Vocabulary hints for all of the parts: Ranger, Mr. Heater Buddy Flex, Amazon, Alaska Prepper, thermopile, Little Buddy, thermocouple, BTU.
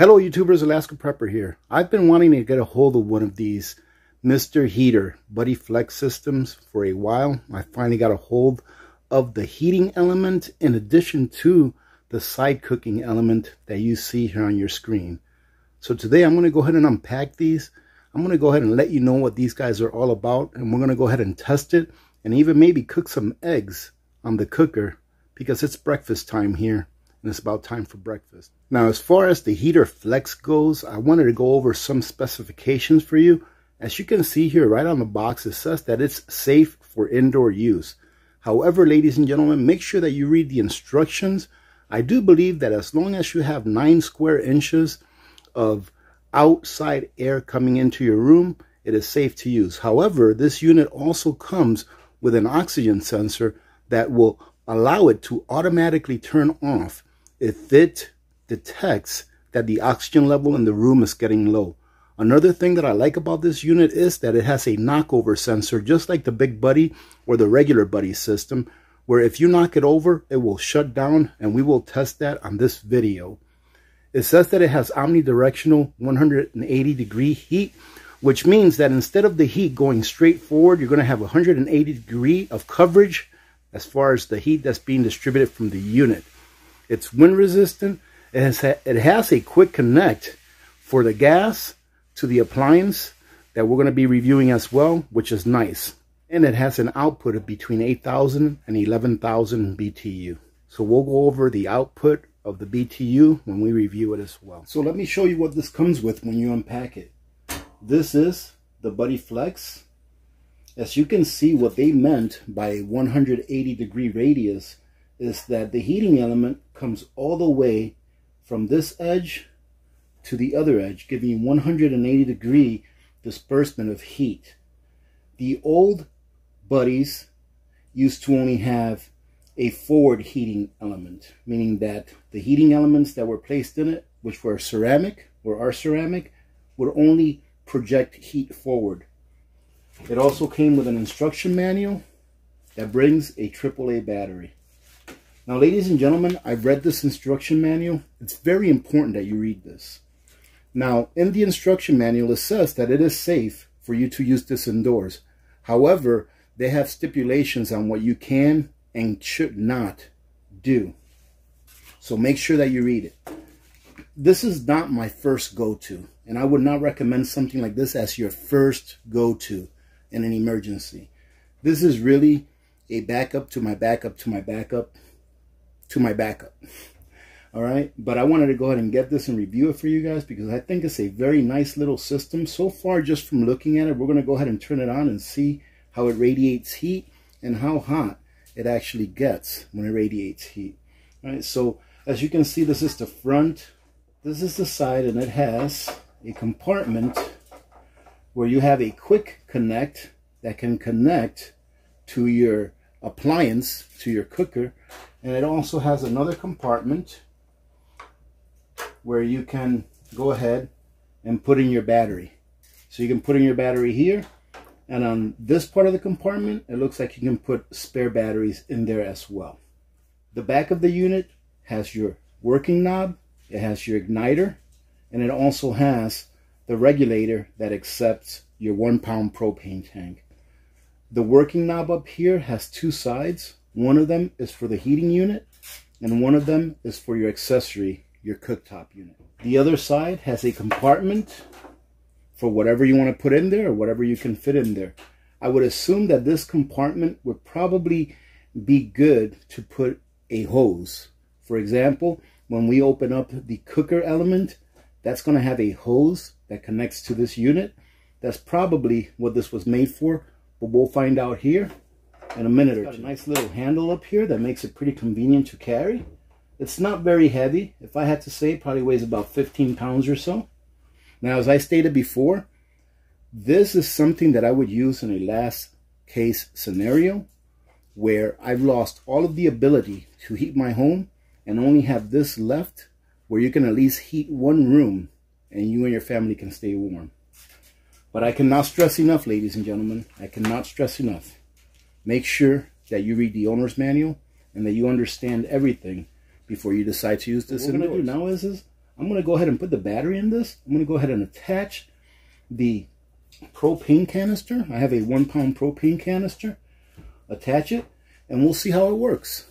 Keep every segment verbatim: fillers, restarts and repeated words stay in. Hello YouTubers, Alaska Prepper here. I've been wanting to get a hold of one of these Mister Heater Buddy Flex systems for a while. I finally got a hold of the heating element in addition to the side cooking element that you see here on your screen. So today I'm going to go ahead and unpack these. I'm going to go ahead and let you know what these guys are all about, and we're going to go ahead and test it and even maybe cook some eggs on the cooker because it's breakfast time here. And it's about time for breakfast. Now, as far as the Heater Flex goes, I wanted to go over some specifications for you. As you can see here, right on the box, it says that it's safe for indoor use. However, ladies and gentlemen, make sure that you read the instructions. I do believe that as long as you have nine square inches of outside air coming into your room, it is safe to use. However, this unit also comes with an oxygen sensor that will allow it to automatically turn off if it detects that the oxygen level in the room is getting low. Another thing that I like about this unit is that it has a knockover sensor, just like the Big Buddy or the regular Buddy system, where if you knock it over, it will shut down, and we will test that on this video. It says that it has omnidirectional one hundred eighty degree heat, which means that instead of the heat going straight forward, you're going to have one hundred eighty degree of coverage as far as the heat that's being distributed from the unit. It's wind resistant. It has, it has a quick connect for the gas to the appliance that we're going to be reviewing as well, which is nice. And it has an output of between eight thousand and eleven thousand B T U. So we'll go over the output of the B T U when we review it as well. So let me show you what this comes with when you unpack it. This is the Buddy Flex. As you can see, what they meant by one hundred eighty degree radius is that the heating element comes all the way from this edge to the other edge, giving you one hundred eighty degree disbursement of heat. The old Buddies used to only have a forward heating element, meaning that the heating elements that were placed in it, which were ceramic or are ceramic, would only project heat forward. It also came with an instruction manual that brings a triple A battery. Now, ladies and gentlemen, I've read this instruction manual. It's very important that you read this. Now, in the instruction manual, it says that it is safe for you to use this indoors. However, they have stipulations on what you can and should not do. So make sure that you read it. This is not my first go-to, and I would not recommend something like this as your first go-to in an emergency. This is really a backup to my backup to my backup to my backup. All right, but I wanted to go ahead and get this and review it for you guys because I think it's a very nice little system. So far, just from looking at it, we're going to go ahead and turn it on and see how it radiates heat and how hot it actually gets when it radiates heat. All right, so as you can see, this is the front, this is the side, and it has a compartment where you have a quick connect that can connect to your appliance, to your cooker. And it also has another compartment where you can go ahead and put in your battery. So you can put in your battery here, and on this part of the compartment, it looks like you can put spare batteries in there as well. The back of the unit has your working knob, it has your igniter, and it also has the regulator that accepts your one pound propane tank. The working knob up here has two sides. One of them is for the heating unit, and one of them is for your accessory, your cooktop unit. The other side has a compartment for whatever you want to put in there or whatever you can fit in there. I would assume that this compartment would probably be good to put a hose. For example, when we open up the cooker element, that's going to have a hose that connects to this unit. That's probably what this was made for, but we'll find out here in a minute or two. It's got a nice little handle up here that makes it pretty convenient to carry. It's not very heavy. If I had to say, it probably weighs about fifteen pounds or so. Now, as I stated before, this is something that I would use in a last case scenario where I've lost all of the ability to heat my home and only have this left, where you can at least heat one room and you and your family can stay warm. But I cannot stress enough, ladies and gentlemen, I cannot stress enough. Make sure that you read the owner's manual and that you understand everything before you decide to use this. What I'm going to do now is, is I'm going to go ahead and put the battery in this. I'm going to go ahead and attach the propane canister. I have a one pound propane canister. Attach it, and we'll see how it works.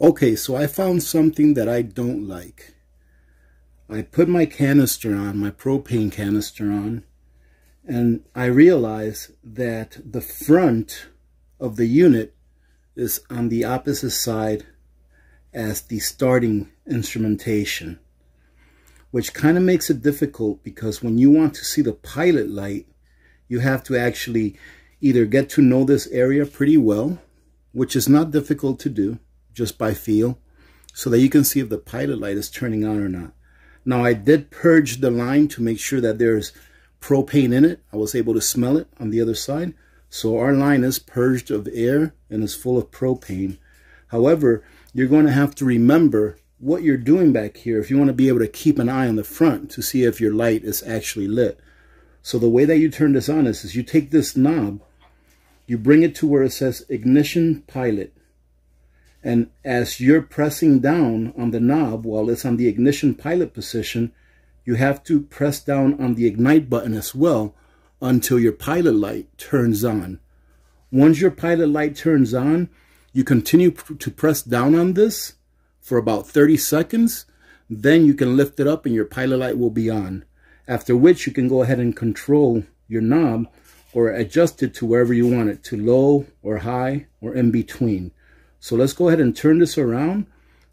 Okay, so I found something that I don't like. I put my canister on, my propane canister on, and I realize that the front of the unit is on the opposite side as the starting instrumentation, which kind of makes it difficult because when you want to see the pilot light, you have to actually either get to know this area pretty well, which is not difficult to do, just by feel, so that you can see if the pilot light is turning on or not. Now, I did purge the line to make sure that there's propane in it. I was able to smell it on the other side. So our line is purged of air and is full of propane. However, you're going to have to remember what you're doing back here if you want to be able to keep an eye on the front to see if your light is actually lit. So the way that you turn this on is, is you take this knob, you bring it to where it says ignition pilot. And as you're pressing down on the knob while it's on the ignition pilot position, you have to press down on the ignite button as well until your pilot light turns on. Once your pilot light turns on, you continue to press down on this for about thirty seconds. Then you can lift it up and your pilot light will be on. After which you can go ahead and control your knob or adjust it to wherever you want it, to low or high or in between. So let's go ahead and turn this around.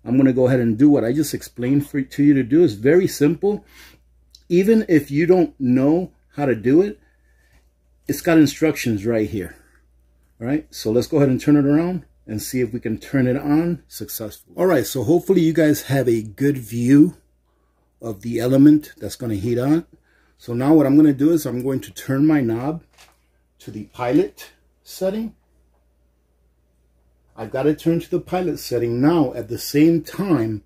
I'm going to go ahead and do what I just explained for, to you to do. It's very simple. Even if you don't know how to do it, it's got instructions right here. All right, so let's go ahead and turn it around and see if we can turn it on successfully. All right, so hopefully you guys have a good view of the element that's going to heat on. So now what I'm going to do is I'm going to turn my knob to the pilot setting. I've got to turn to the pilot setting now. At the same time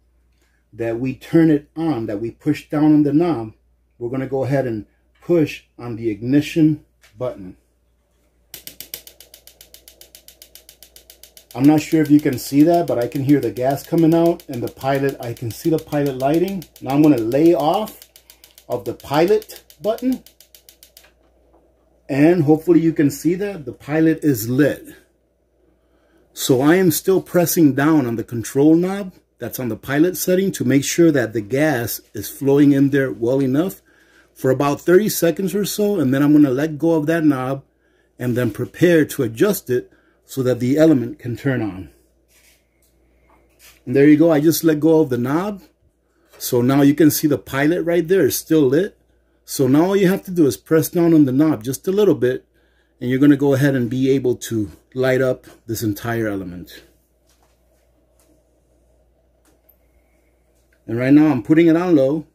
that we turn it on, that we push down on the knob, we're going to go ahead and push on the ignition button. I'm not sure if you can see that, but I can hear the gas coming out and the pilot. I can see the pilot lighting. Now I'm going to lay off of the pilot button. And hopefully you can see that the pilot is lit. So I am still pressing down on the control knob that's on the pilot setting to make sure that the gas is flowing in there well enough for about thirty seconds or so. And then I'm going to let go of that knob and then prepare to adjust it so that the element can turn on. And there you go. I just let go of the knob. So now you can see the pilot right there is still lit. So now all you have to do is press down on the knob just a little bit, and you're going to go ahead and be able to light up this entire element. And right now I'm putting it on low.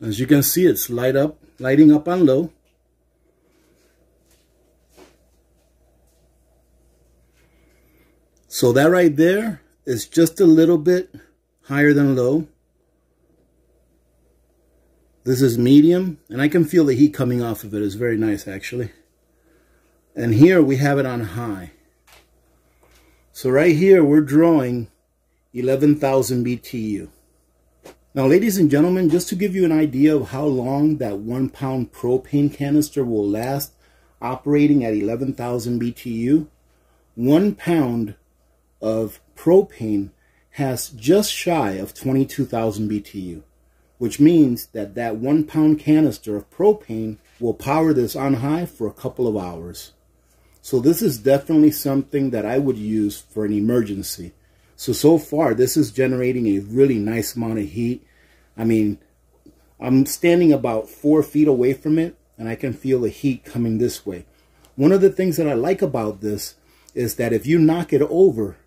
As you can see, it's light up, lighting up on low. So that right there is just a little bit higher than low. This is medium, and I can feel the heat coming off of it. It's very nice, actually. And here we have it on high. So right here we're drawing eleven thousand B T U. Now, ladies and gentlemen, just to give you an idea of how long that one pound propane canister will last operating at eleven thousand B T U, one pound of propane has just shy of twenty-two thousand B T U, which means that that one pound canister of propane will power this on high for a couple of hours. So this is definitely something that I would use for an emergency. So, so far, this is generating a really nice amount of heat. I mean, I'm standing about four feet away from it, and I can feel the heat coming this way. One of the things that I like about this is that if you knock it over,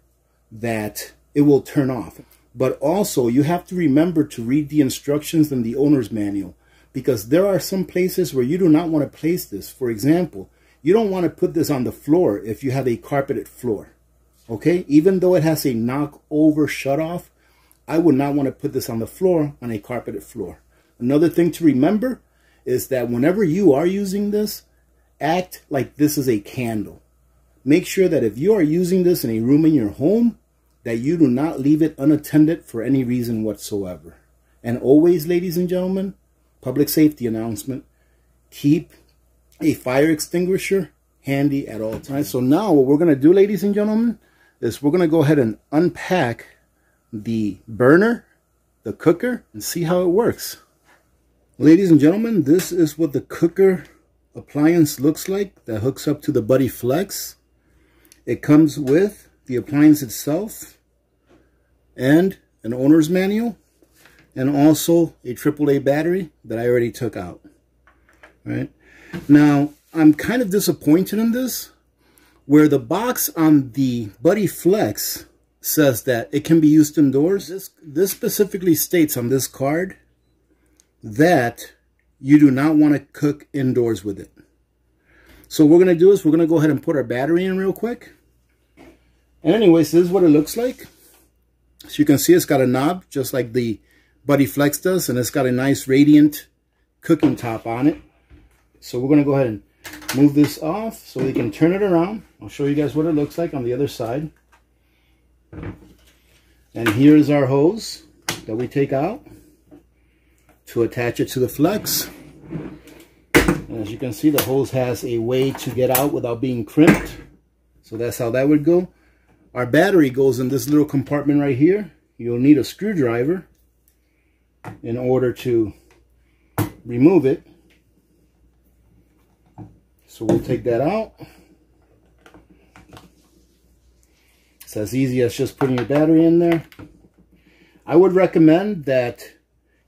that it will turn off. But also, you have to remember to read the instructions in the owner's manual, because there are some places where you do not want to place this. For example, you don't want to put this on the floor if you have a carpeted floor, okay? Even though it has a knock-over shutoff, I would not want to put this on the floor, on a carpeted floor. Another thing to remember is that whenever you are using this, act like this is a candle. Make sure that if you are using this in a room in your home, that you do not leave it unattended for any reason whatsoever. And always, ladies and gentlemen, public safety announcement, keep a fire extinguisher handy at all times. So now what we're going to do, ladies and gentlemen, is we're going to go ahead and unpack the burner, the cooker, and see how it works. Ladies and gentlemen, this is what the cooker appliance looks like that hooks up to the Buddy Flex. It comes with the appliance itself and an owner's manual, and also a triple A battery that I already took out. All right. Now, I'm kind of disappointed in this, where the box on the Buddy Flex says that it can be used indoors. This, this specifically states on this card that you do not want to cook indoors with it. So what we're going to do is we're going to go ahead and put our battery in real quick. And anyways, this is what it looks like. So you can see it's got a knob just like the Buddy Flex does, and it's got a nice radiant cooking top on it. So we're going to go ahead and move this off so we can turn it around. I'll show you guys what it looks like on the other side. And here's our hose that we take out to attach it to the Flex. And as you can see, the hose has a way to get out without being crimped. So that's how that would go. Our battery goes in this little compartment right here. You'll need a screwdriver in order to remove it. So we'll take that out. It's as easy as just putting your battery in there. I would recommend that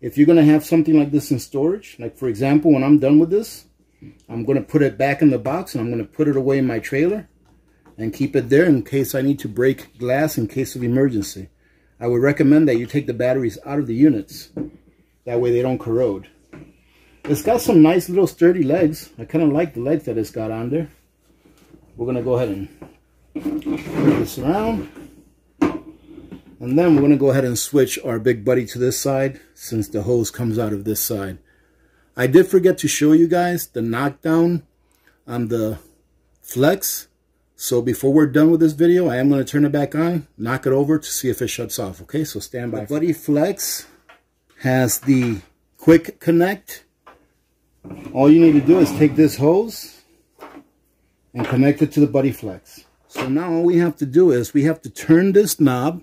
if you're going to have something like this in storage, like for example, when I'm done with this, I'm going to put it back in the box and I'm going to put it away in my trailer and keep it there in case I need to break glass in case of emergency. I would recommend that you take the batteries out of the units. That way they don't corrode. It's got some nice little sturdy legs. I kind of like the legs that it's got on there. We're going to go ahead and turn this around. And then we're going to go ahead and switch our big buddy to this side since the hose comes out of this side. I did forget to show you guys the knockdown on the Flex. So before we're done with this video, I am going to turn it back on, knock it over to see if it shuts off. Okay, so stand by. The Buddy Flex has the quick connect. All you need to do is take this hose and connect it to the Buddy Flex. So now all we have to do is we have to turn this knob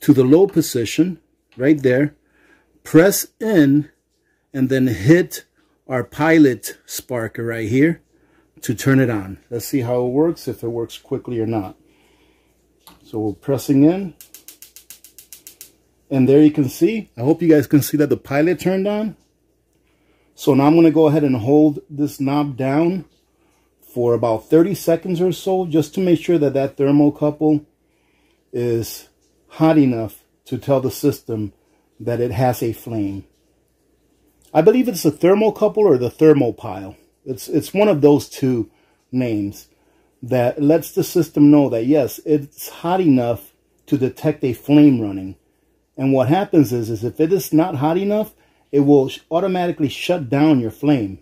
to the low position right there, press in, and then hit our pilot spark right here to turn it on. Let's see how it works, if it works quickly or not. So we're pressing in, and there you can see, I hope you guys can see that the pilot turned on. So now I'm going to go ahead and hold this knob down for about thirty seconds or so, just to make sure that that thermocouple is hot enough to tell the system that it has a flame. I believe it's a thermocouple or the thermopile. It's, it's one of those two names that lets the system know that, yes, it's hot enough to detect a flame running. And what happens is, is if it is not hot enough, it will automatically shut down your flame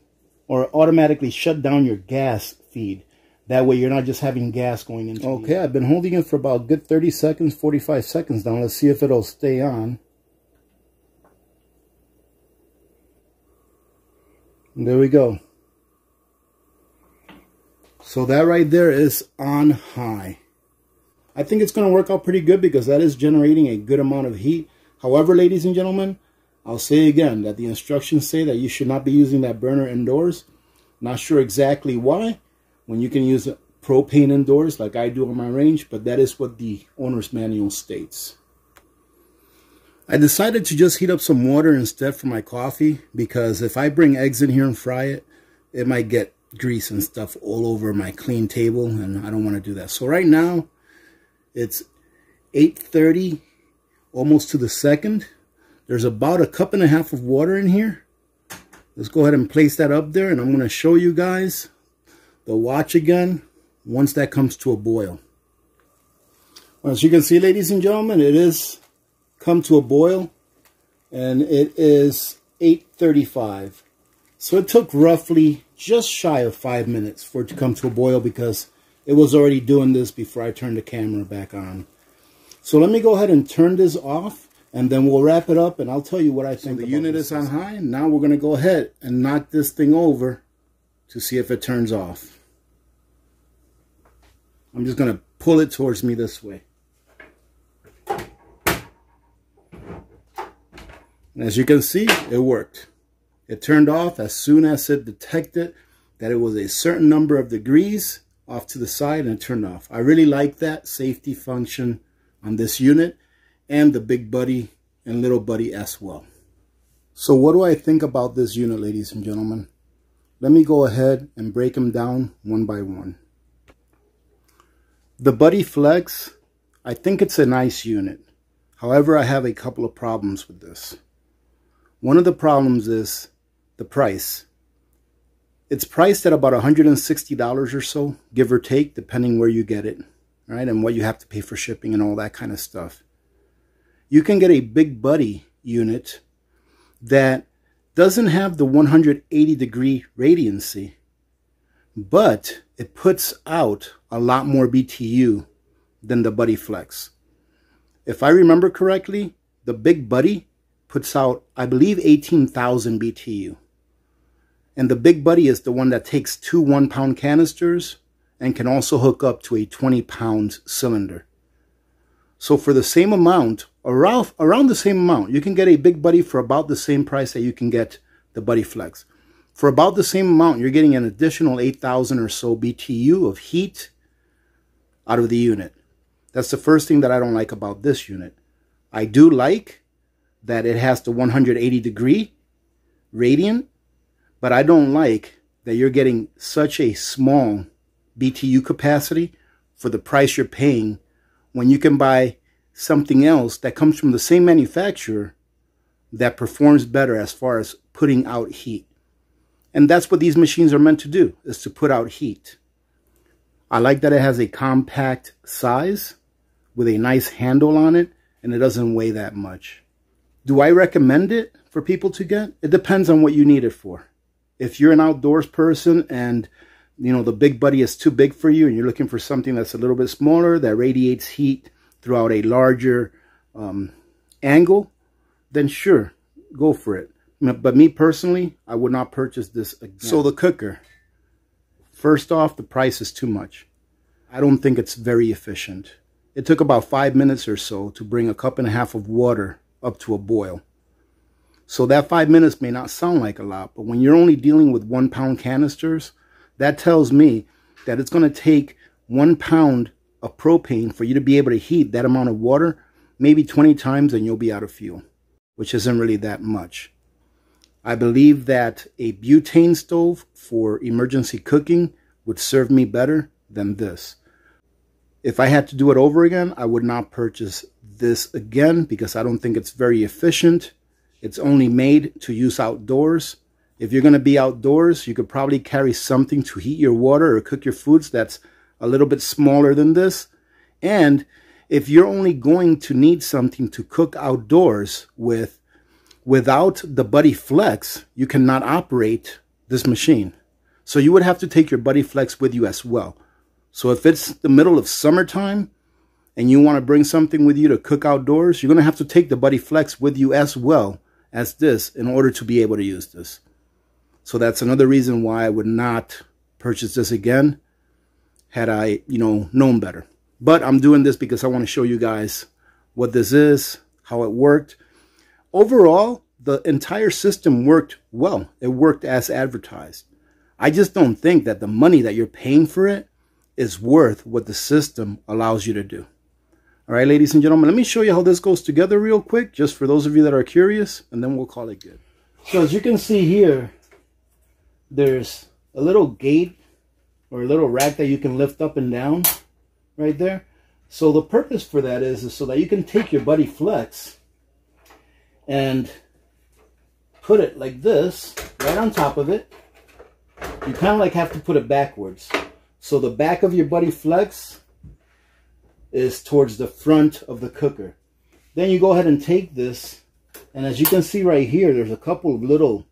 or automatically shut down your gas feed. That way you're not just having gas going into it. Okay, I've been holding it for about a good thirty seconds, forty-five seconds now. Let's see if it'll stay on. And there we go. So that right there is on high. I think it's going to work out pretty good because that is generating a good amount of heat. However, ladies and gentlemen, I'll say again that the instructions say that you should not be using that burner indoors. Not sure exactly why, when you can use propane indoors like I do on my range, but that is what the owner's manual states. I decided to just heat up some water instead for my coffee because if I bring eggs in here and fry it, it might get grease and stuff all over my clean table, and I don't want to do that. So right now it's eight thirty, almost to the second. There's about a cup and a half of water in here. Let's go ahead and place that up there, and I'm going to show you guys the watch again once that comes to a boil. As you can see, ladies and gentlemen, it is come to a boil, and it is eight thirty-five. So it took roughly just shy of five minutes for it to come to a boil because It was already doing this before I turned the camera back on. So let me go ahead and turn this off, and then we'll wrap it up, and I'll tell you what I think. So the unit is on high. Now we're going to go ahead and knock this thing over to see if it turns off. I'm just going to pull it towards me this way. And as you can see, it worked. It turned off as soon as it detected that it was a certain number of degrees off to the side, and it turned off. I really like that safety function on this unit, and the Big Buddy and Little Buddy as well. So what do I think about this unit, ladies and gentlemen? Let me go ahead and break them down one by one. The Buddy Flex, I think it's a nice unit. However, I have a couple of problems with this. One of the problems is the price. It's priced at about one hundred sixty dollars or so, give or take, depending where you get it, right? And what you have to pay for shipping and all that kind of stuff. You can get a Big Buddy unit that doesn't have the one hundred eighty degree radiancy, but it puts out a lot more B T U than the Buddy Flex. If I remember correctly, the Big Buddy puts out, I believe, eighteen thousand B T U. And the Big Buddy is the one that takes two one-pound canisters and can also hook up to a twenty pound cylinder. So for the same amount, around, around the same amount, you can get a Big Buddy for about the same price that you can get the Buddy Flex. For about the same amount, you're getting an additional eight thousand or so B T U of heat out of the unit. That's the first thing that I don't like about this unit. I do like that it has the one hundred eighty degree radiant, but I don't like that you're getting such a small B T U capacity for the price you're paying when you can buy something else that comes from the same manufacturer that performs better as far as putting out heat. And that's what these machines are meant to do, is to put out heat. I like that it has a compact size with a nice handle on it, and it doesn't weigh that much. Do I recommend it for people to get? It depends on what you need it for. If you're an outdoors person and, you know, the Big Buddy is too big for you and you're looking for something that's a little bit smaller, that radiates heat throughout a larger um, angle, then sure, go for it. But me personally, I would not purchase this again. So the cooker. First off, the price is too much. I don't think it's very efficient. It took about five minutes or so to bring a cup and a half of water up to a boil. So that five minutes may not sound like a lot, but when you're only dealing with one pound canisters, that tells me that it's going to take one pound of propane for you to be able to heat that amount of water, maybe twenty times, and you'll be out of fuel, which isn't really that much. I believe that a butane stove for emergency cooking would serve me better than this. If I had to do it over again, I would not purchase this again because I don't think it's very efficient. It's only made to use outdoors. If you're going to be outdoors, you could probably carry something to heat your water or cook your foods that's a little bit smaller than this. And if you're only going to need something to cook outdoors with, without the Buddy Flex, you cannot operate this machine. So you would have to take your Buddy Flex with you as well. So if it's the middle of summertime and you want to bring something with you to cook outdoors, you're going to have to take the Buddy Flex with you as well as this in order to be able to use this. So that's another reason why I would not purchase this again had I, you know, known better. But I'm doing this because I want to show you guys what this is, how it worked. Overall, the entire system worked well. It worked as advertised. I just don't think that the money that you're paying for it is worth what the system allows you to do. All right, ladies and gentlemen, let me show you how this goes together real quick, just for those of you that are curious, and then we'll call it good. So as you can see here, there's a little gate or a little rack that you can lift up and down right there. So the purpose for that is, is so that you can take your Buddy Flex and put it like this right on top of it. You kind of like have to put it backwards. So the back of your Buddy Flex is towards the front of the cooker. Then you go ahead and take this, and as you can see right here, there's a couple of little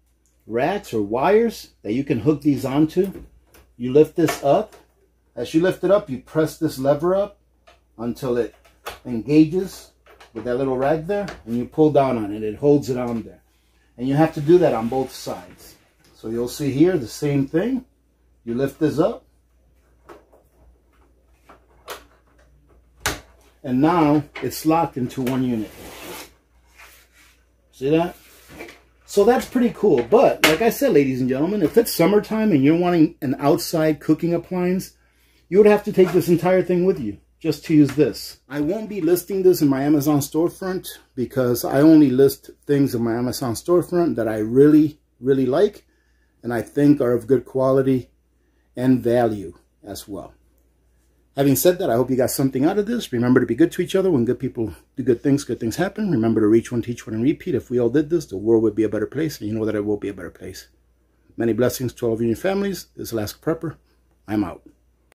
racks or wires that you can hook these onto. You lift this up. As you lift it up, you press this lever up until it engages with that little rag there, and you pull down on it. It holds it on there. And you have to do that on both sides. So you'll see here the same thing. You lift this up. And now it's locked into one unit. See that? So that's pretty cool. But like I said, ladies and gentlemen, if it's summertime and you're wanting an outside cooking appliance, you would have to take this entire thing with you just to use this. I won't be listing this in my Amazon storefront because I only list things in my Amazon storefront that I really, really like and I think are of good quality and value as well. Having said that, I hope you got something out of this. Remember to be good to each other. When good people do good things, good things happen. Remember to reach one, teach one, and repeat. If we all did this, the world would be a better place, and you know that it will be a better place. Many blessings to all of you and your families. This is Alaska Prepper. I'm out.